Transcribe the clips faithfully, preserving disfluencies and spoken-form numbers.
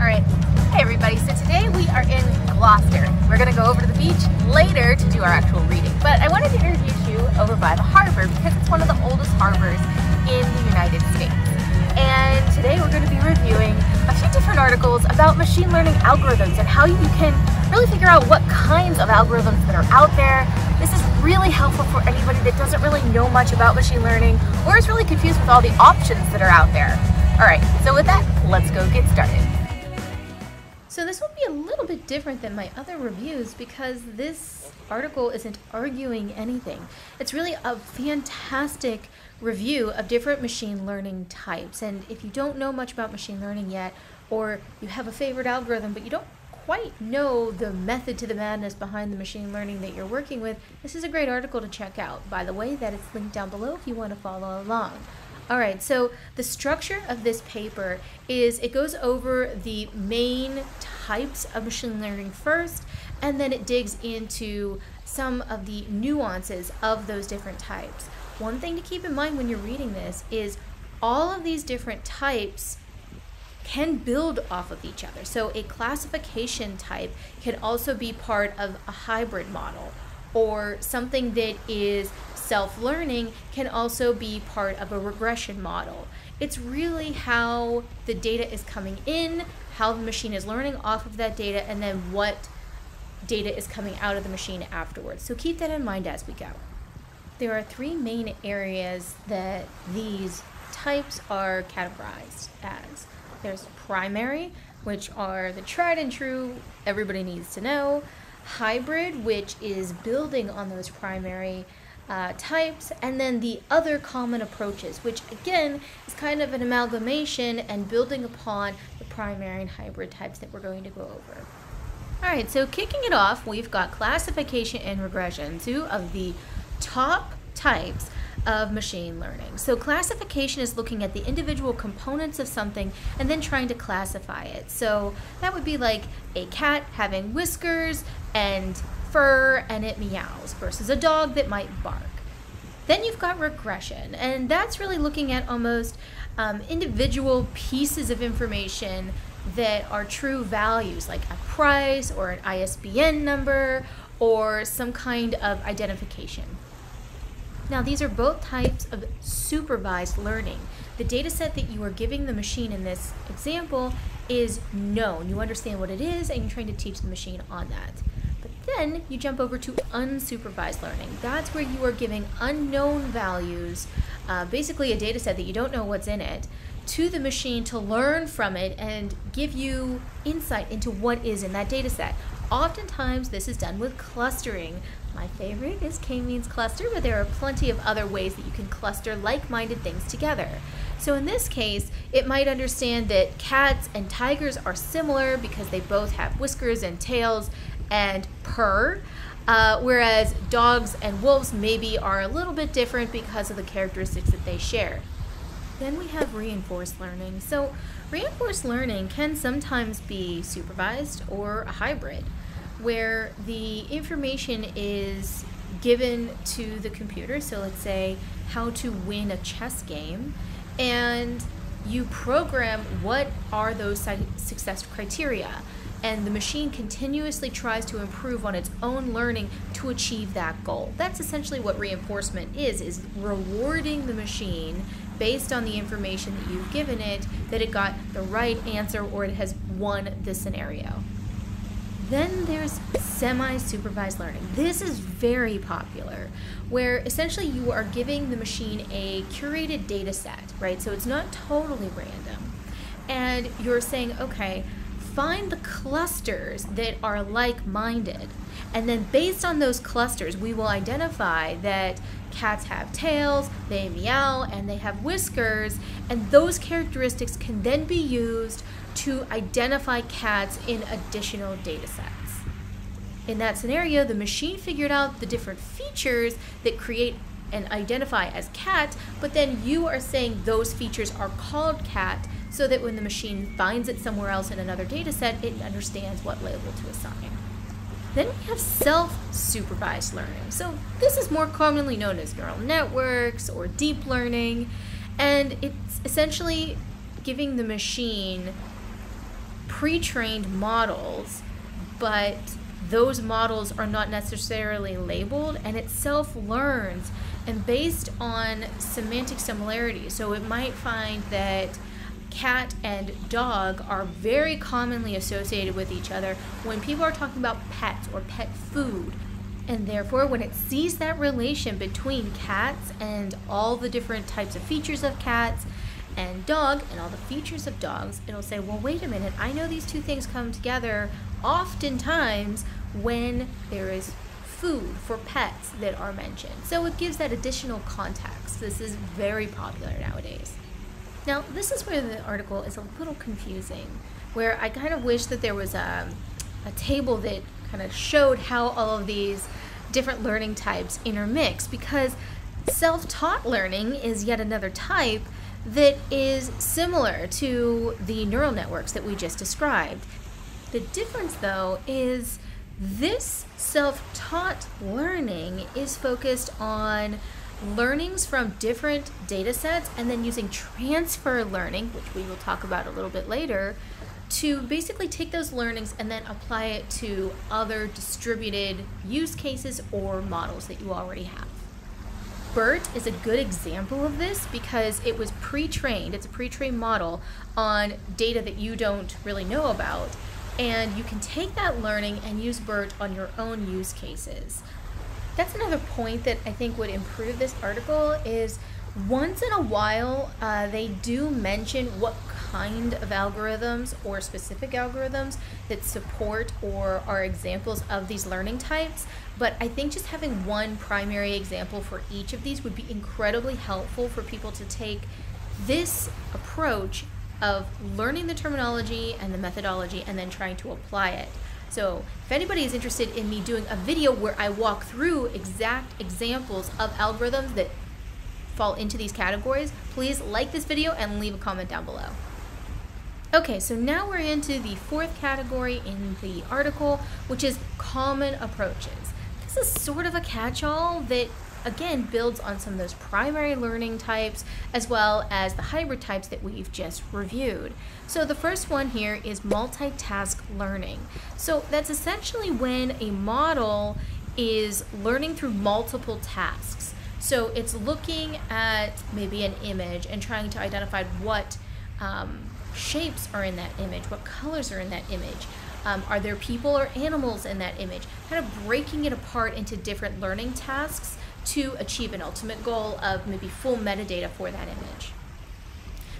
Alright, hey everybody, so today we are in Gloucester. We're going to go over to the beach later to do our actual reading, but I wanted to introduce you over by the harbor because it's one of the oldest harbors in the United States. And today we're going to be reviewing a few different articles about machine learning algorithms and how you can really figure out what kinds of algorithms that are out there. This is really helpful for anybody that doesn't really know much about machine learning or is really confused with all the options that are out there. Alright, so with that, let's go get started. So this will be a little bit different than my other reviews because this article isn't arguing anything. It's really a fantastic review of different machine learning types. And if you don't know much about machine learning yet, or you have a favorite algorithm but you don't quite know the method to the madness behind the machine learning that you're working with, this is a great article to check out. By the way, that is linked down below if you want to follow along. All right, so the structure of this paper is it goes over the main types of machine learning first, and then it digs into some of the nuances of those different types. One thing to keep in mind when you're reading this is all of these different types can build off of each other. So a classification type can also be part of a hybrid model, or something that is self-learning can also be part of a regression model. It's really how the data is coming in, how the machine is learning off of that data, and then what data is coming out of the machine afterwards. So keep that in mind as we go. There are three main areas that these types are categorized as. There's primary, which are the tried and true, everybody needs to know. Hybrid, which is building on those primary Uh, types, and then the other common approaches, which again is kind of an amalgamation and building upon the primary and hybrid types that we're going to go over. Alright, so kicking it off, we've got classification and regression, two of the top types of machine learning. So classification is looking at the individual components of something and then trying to classify it. So that would be like a cat having whiskers and fur and it meows versus a dog that might bark. Then you've got regression, and that's really looking at almost um, individual pieces of information that are true values, like a price or an I S B N number or some kind of identification. Now these are both types of supervised learning. The data set that you are giving the machine in this example is known. You understand what it is and you're trying to teach the machine on that. Then you jump over to unsupervised learning. That's where you are giving unknown values, uh, basically a data set that you don't know what's in it, to the machine to learn from it and give you insight into what is in that data set. Oftentimes this is done with clustering. My favorite is K-means cluster, but there are plenty of other ways that you can cluster like-minded things together. So in this case, it might understand that cats and tigers are similar because they both have whiskers and tails and purr, uh, whereas dogs and wolves maybe are a little bit different because of the characteristics that they share. Then we have reinforced learning. So reinforced learning can sometimes be supervised or a hybrid, where the information is given to the computer. So let's say how to win a chess game, and you program what are those success criteria, and the machine continuously tries to improve on its own learning to achieve that goal. That's essentially what reinforcement is, is rewarding the machine based on the information that you've given it, that it got the right answer or it has won the scenario. Then there's semi-supervised learning. This is very popular, where essentially you are giving the machine a curated data set, right? So it's not totally random. And you're saying, okay, find the clusters that are like-minded, and then based on those clusters we will identify that cats have tails, they meow, and they have whiskers, and those characteristics can then be used to identify cats in additional data sets. In that scenario, the machine figured out the different features that create and identify as cat, but then you are saying those features are called cat, so that when the machine finds it somewhere else in another data set, it understands what label to assign. Then we have self-supervised learning. So this is more commonly known as neural networks or deep learning, and it's essentially giving the machine pre-trained models, but those models are not necessarily labeled, and it self-learns and based on semantic similarity. So it might find that cat and dog are very commonly associated with each other when people are talking about pets or pet food. And therefore, when it sees that relation between cats and all the different types of features of cats and dog and all the features of dogs, it'll say, well, wait a minute, I know these two things come together oftentimes when there is food for pets that are mentioned. So it gives that additional context. This is very popular nowadays. Now, this is where the article is a little confusing, where I kind of wish that there was a, a table that kind of showed how all of these different learning types intermix, because self-taught learning is yet another type that is similar to the neural networks that we just described. The difference, though, is this self-taught learning is focused on learnings from different data sets and then using transfer learning, which we will talk about a little bit later, to basically take those learnings and then apply it to other distributed use cases or models that you already have. BERT is a good example of this because it was pre-trained, it's a pre-trained model on data that you don't really know about, and you can take that learning and use BERT on your own use cases. That's another point that I think would improve this article is once in a while uh, they do mention what kind of algorithms or specific algorithms that support or are examples of these learning types, but I think just having one primary example for each of these would be incredibly helpful for people to take this approach of learning the terminology and the methodology and then trying to apply it. So if anybody is interested in me doing a video where I walk through exact examples of algorithms that fall into these categories, please like this video and leave a comment down below. Okay, so now we're into the fourth category in the article, which is common approaches. This is sort of a catch-all that, again, builds on some of those primary learning types as well as the hybrid types that we've just reviewed. So the first one here is multitask learning. So that's essentially when a model is learning through multiple tasks. So it's looking at maybe an image and trying to identify what um, shapes are in that image, what colors are in that image. Um, are there people or animals in that image? Kind of breaking it apart into different learning tasks to achieve an ultimate goal of maybe full metadata for that image.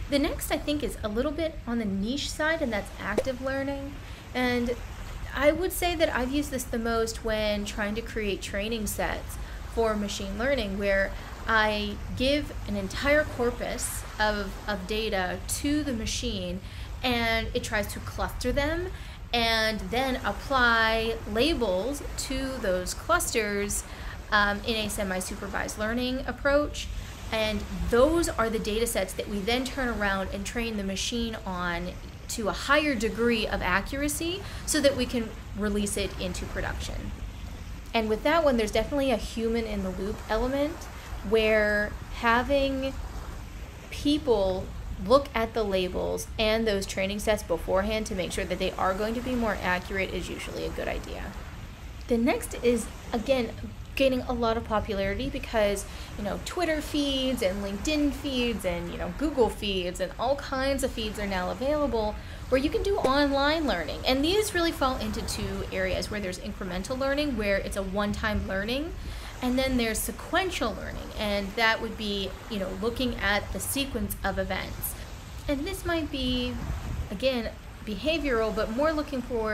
The next, I think, is a little bit on the niche side, and that's active learning. And I would say that I've used this the most when trying to create training sets for machine learning, where I give an entire corpus of, of data to the machine, and it tries to cluster them and then apply labels to those clusters Um, in a semi-supervised learning approach. And those are the data sets that we then turn around and train the machine on to a higher degree of accuracy so that we can release it into production. And with that one, there's definitely a human in the loop element where having people look at the labels and those training sets beforehand to make sure that they are going to be more accurate is usually a good idea. The next is, again, gaining a lot of popularity because, you know, Twitter feeds and LinkedIn feeds and, you know, Google feeds and all kinds of feeds are now available where you can do online learning. And these really fall into two areas where there's incremental learning, where it's a one-time learning, and then there's sequential learning. And that would be, you know, looking at the sequence of events. And this might be, again, behavioral, but more looking for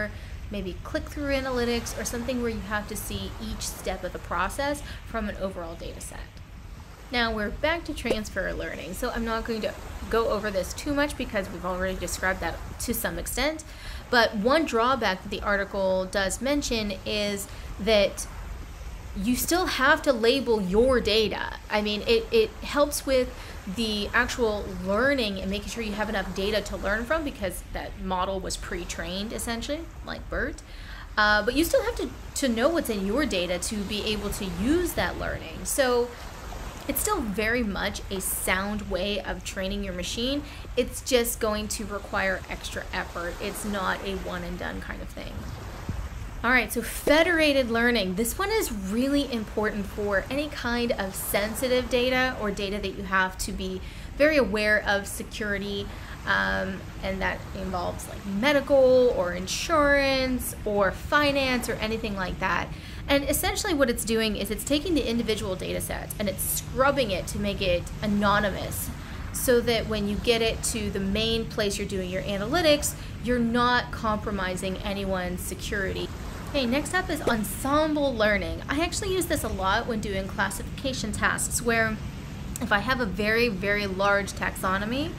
maybe click-through analytics or something where you have to see each step of the process from an overall data set. Now we're back to transfer learning, so I'm not going to go over this too much because we've already described that to some extent, but one drawback that the article does mention is that you still have to label your data. I mean, it, it helps with the actual learning and making sure you have enough data to learn from because that model was pre-trained, essentially, like BERT. Uh, but you still have to, to know what's in your data to be able to use that learning. So It's still very much a sound way of training your machine. It's just going to require extra effort. It's not a one and done kind of thing. All right, so federated learning. This one is really important for any kind of sensitive data or data that you have to be very aware of security, um, and that involves like medical or insurance or finance or anything like that. And essentially what it's doing is it's taking the individual data sets and it's scrubbing it to make it anonymous, so that when you get it to the main place you're doing your analytics, you're not compromising anyone's security. Okay, next up is ensemble learning. I actually use this a lot when doing classification tasks, where if I have a very, very large taxonomy,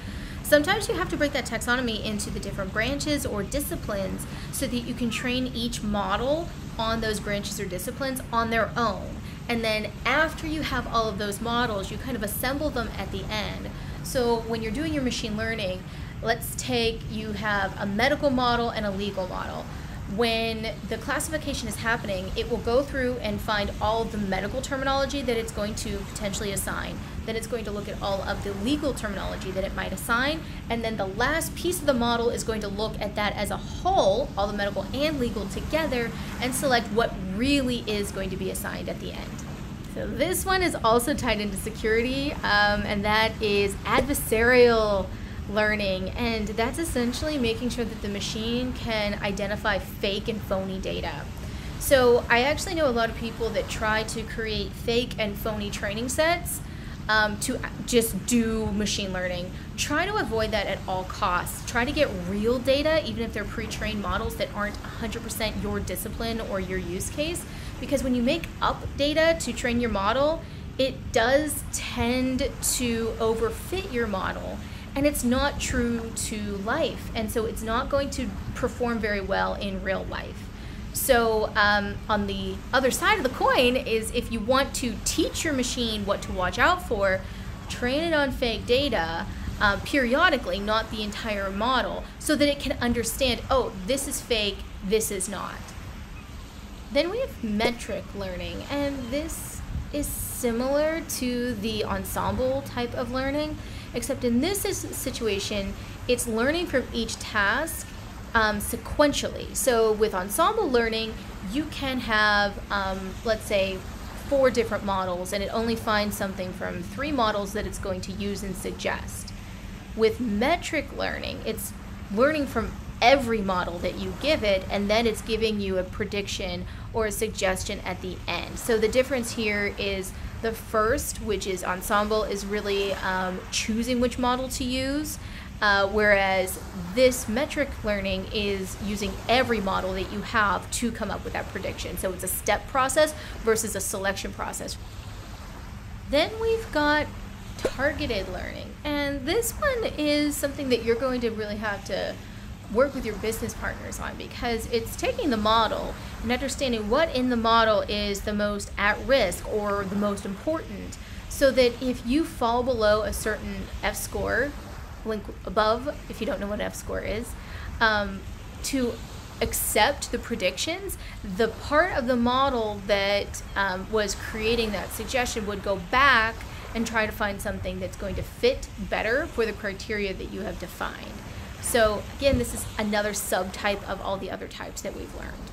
sometimes you have to break that taxonomy into the different branches or disciplines so that you can train each model on those branches or disciplines on their own. And then after you have all of those models, you kind of assemble them at the end. So when you're doing your machine learning, let's take you have a medical model and a legal model. When the classification is happening, it will go through and find all of the medical terminology that it's going to potentially assign. Then it's going to look at all of the legal terminology that it might assign. And then the last piece of the model is going to look at that as a whole, all the medical and legal together, and select what really is going to be assigned at the end. So this one is also tied into security, um, and that is adversarial learning, and that's essentially making sure that the machine can identify fake and phony data. So I actually know a lot of people that try to create fake and phony training sets um, to just do machine learning. Try to avoid that at all costs. Try to get real data, even if they're pre-trained models that aren't one hundred percent your discipline or your use case, because when you make up data to train your model, it does tend to overfit your model. And it's not true to life, and so it's not going to perform very well in real life. So um, on the other side of the coin is, if you want to teach your machine what to watch out for, train it on fake data uh, periodically, not the entire model, so that it can understand, oh, this is fake, this is not. Then we have metric learning, and this is similar to the ensemble type of learning, except in this situation, it's learning from each task um, sequentially. So with ensemble learning, you can have, um, let's say, four different models, and it only finds something from three models that it's going to use and suggest. With metric learning, it's learning from every model that you give it, and then it's giving you a prediction or a suggestion at the end. So the difference here is the first, which is ensemble, is really um, choosing which model to use, uh, whereas this metric learning is using every model that you have to come up with that prediction. So it's a step process versus a selection process. Then we've got targeted learning, and this one is something that you're going to really have to work with your business partners on, because it's taking the model and understanding what in the model is the most at risk or the most important, so that if you fall below a certain F score, link above if you don't know what F score is, um, to accept the predictions, the part of the model that um, was creating that suggestion would go back and try to find something that's going to fit better for the criteria that you have defined. So again, this is another subtype of all the other types that we've learned.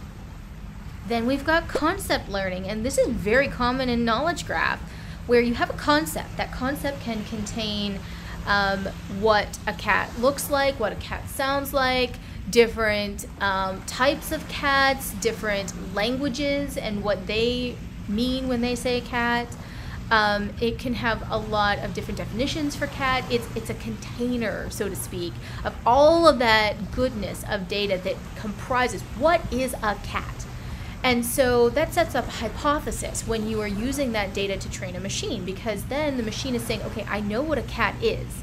Then we've got concept learning, and this is very common in knowledge graph, where you have a concept. That concept can contain um, what a cat looks like, what a cat sounds like, different um, types of cats, different languages, and what they mean when they say cat. Um, it can have a lot of different definitions for cat. It's, it's a container, so to speak, of all of that goodness of data that comprises what is a cat. And so that sets up a hypothesis when you are using that data to train a machine, because then the machine is saying, okay, I know what a cat is.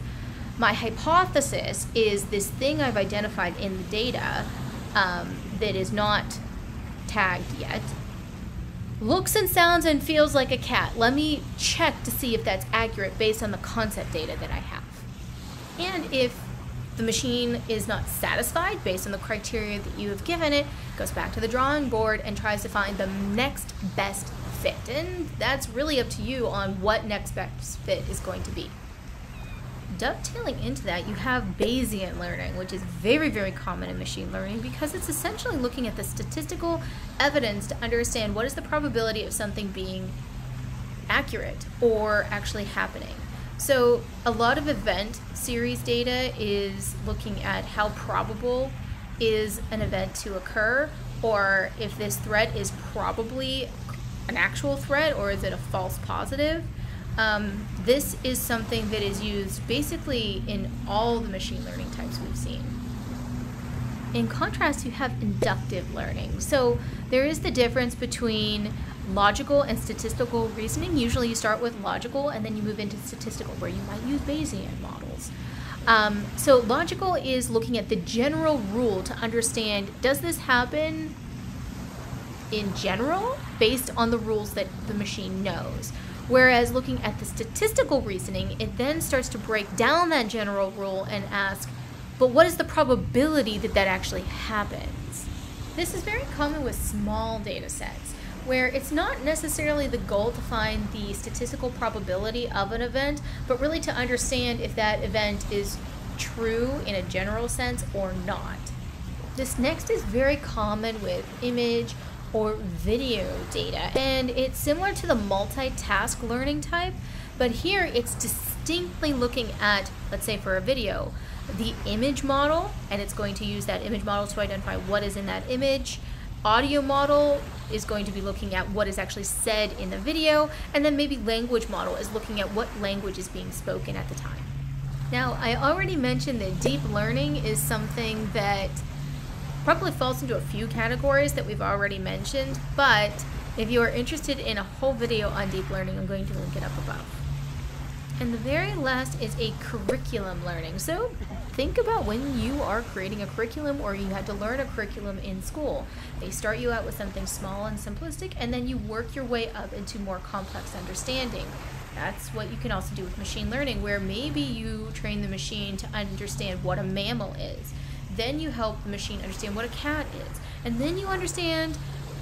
My hypothesis is this thing I've identified in the data um, that is not tagged yet, looks and sounds and feels like a cat. Let me check to see if that's accurate based on the concept data that I have. And if the machine is not satisfied based on the criteria that you have given it, it goes back to the drawing board and tries to find the next best fit. And that's really up to you on what next best fit is going to be. Dovetailing into that, you have Bayesian learning, which is very, very common in machine learning because it's essentially looking at the statistical evidence to understand what is the probability of something being accurate or actually happening. So a lot of event series data is looking at how probable is an event to occur, or if this threat is probably an actual threat or is it a false positive. Um, this is something that is used basically in all the machine learning types we've seen. In contrast, you have inductive learning. So there is the difference between logical and statistical reasoning. Usually you start with logical and then you move into statistical, where you might use Bayesian models. Um, so logical is looking at the general rule to understand, does this happen in general based on the rules that the machine knows? Whereas looking at the statistical reasoning, it then starts to break down that general rule and ask, but what is the probability that that actually happens? This is very common with small data sets, where it's not necessarily the goal to find the statistical probability of an event, but really to understand if that event is true in a general sense or not. This next is very common with image or video data, and it's similar to the multitask learning type, but here it's distinctly looking at, let's say for a video, the image model, and it's going to use that image model to identify what is in that image. Audio model is going to be looking at what is actually said in the video, and then maybe language model is looking at what language is being spoken at the time. Now, I already mentioned that deep learning is something that probably falls into a few categories that we've already mentioned, but if you are interested in a whole video on deep learning, I'm going to link it up above. And the very last is a curriculum learning. So think about when you are creating a curriculum or you had to learn a curriculum in school. They start you out with something small and simplistic, and then you work your way up into more complex understanding. That's what you can also do with machine learning, where maybe you train the machine to understand what a mammal is. Then you help the machine understand what a cat is. And then you understand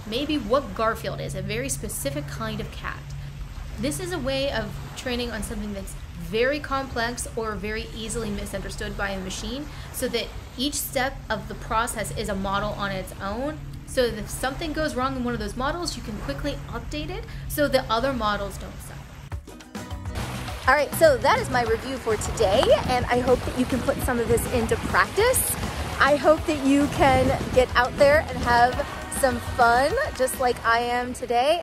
maybe what Garfield is, a very specific kind of cat. This is a way of training on something that's very complex or very easily misunderstood by a machine, so that each step of the process is a model on its own, so that if something goes wrong in one of those models, you can quickly update it so the other models don't suffer. All right, so that is my review for today, and I hope that you can put some of this into practice. I hope that you can get out there and have some fun, just like I am today.